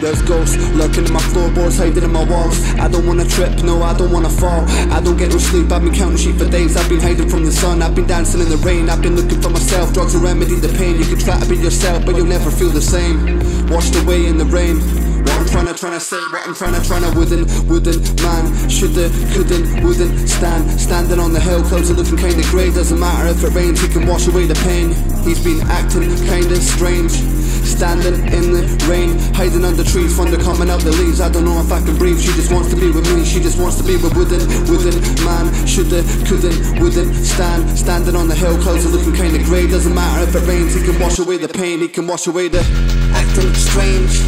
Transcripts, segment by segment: There's ghosts lurking in my floorboards, hiding in my walls. I don't wanna trip, no I don't wanna fall. I don't get no sleep, I've been counting sheep for days. I've been hiding from the sun, I've been dancing in the rain. I've been looking for myself, drugs will remedy the pain. You can try to be yourself, but you'll never feel the same. Washed away in the rain. What I'm trying to say, what I'm trying to wooden man, shoulda, couldn't, wouldn't stand. Standing on the hill, clouds are looking kinda grey. Doesn't matter if it rains, he can wash away the pain. He's been acting kinda strange, standing in the rain, hiding under trees, thunder coming out the leaves. I don't know if I can breathe. She just wants to be with me, she just wants to be with wooden man. Shoulda, couldn't, wouldn't stand. Standing on the hill, clouds are looking kinda grey. Doesn't matter if it rains, he can wash away the pain. He can wash away the acting strange.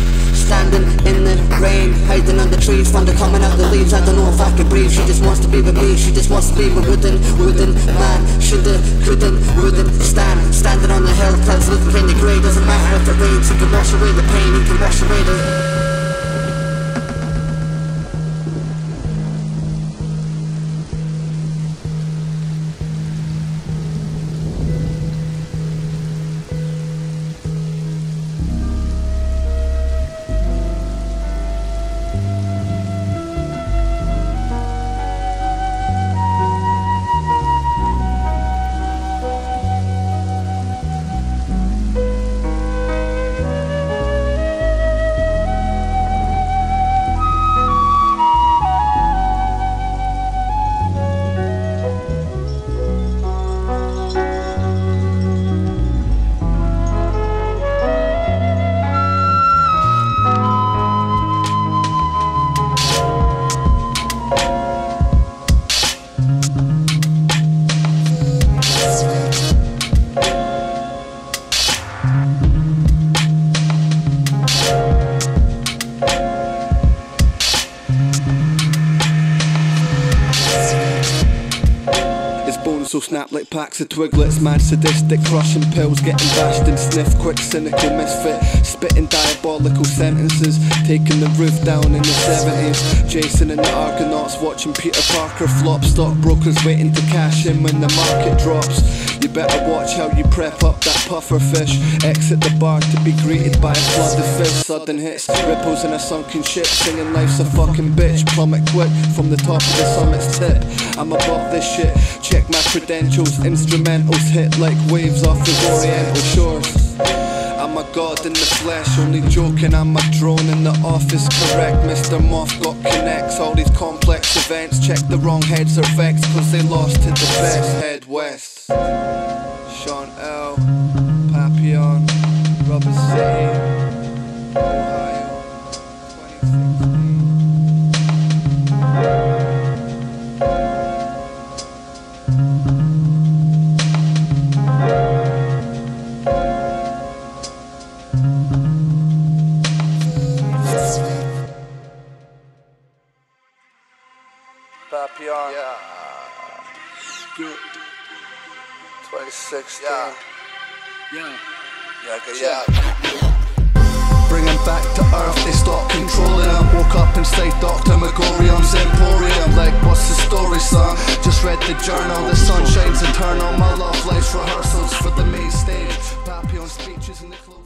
Standing in the rain, hiding under trees, thunder coming out the leaves. I don't know if I can breathe. She just wants to be with me, she just wants to be with wooden man. Shoulda, couldn't, wouldn't stand. Standing on the hill, clouds looking kinda grey. Doesn't matter if it rains, he can wash away the pain. He can wash away the... So snap like packs of twiglets, mad sadistic, crushing pills, getting bashed and sniffed, quick cynical misfit, spitting diabolical sentences, taking the roof down in the 70s, Jason and the Argonauts, watching Peter Parker flop, stockbrokers waiting to cash in when the market drops. You better watch how you prep up that puffer fish, exit the bar to be greeted by a flood of fish, sudden hits, ripples in a sunken ship, singing life's a fucking bitch, plummet quick from the top of the summit's tip. I'm above this shit, check my credentials, instrumentals hit like waves off the oriental shores. I'm a god in the flesh, only joking, I'm a drone in the office, correct. Mr. Moth got connects, all these complex events, check the wrong heads are vexed, cause they lost to the best. Head west, Sean El, Papillon, Rubber City, Ohio, 2016. Papillon, yeah. 2016, yeah. Yeah. Bring him back to earth, they stopped controlling him. Woke up inside Dr. Megorium's emporium. Like, what's the story, son? Just read the journal, the sun shines eternal. My love life's rehearsals for the main stage. Papillon speeches in the closing.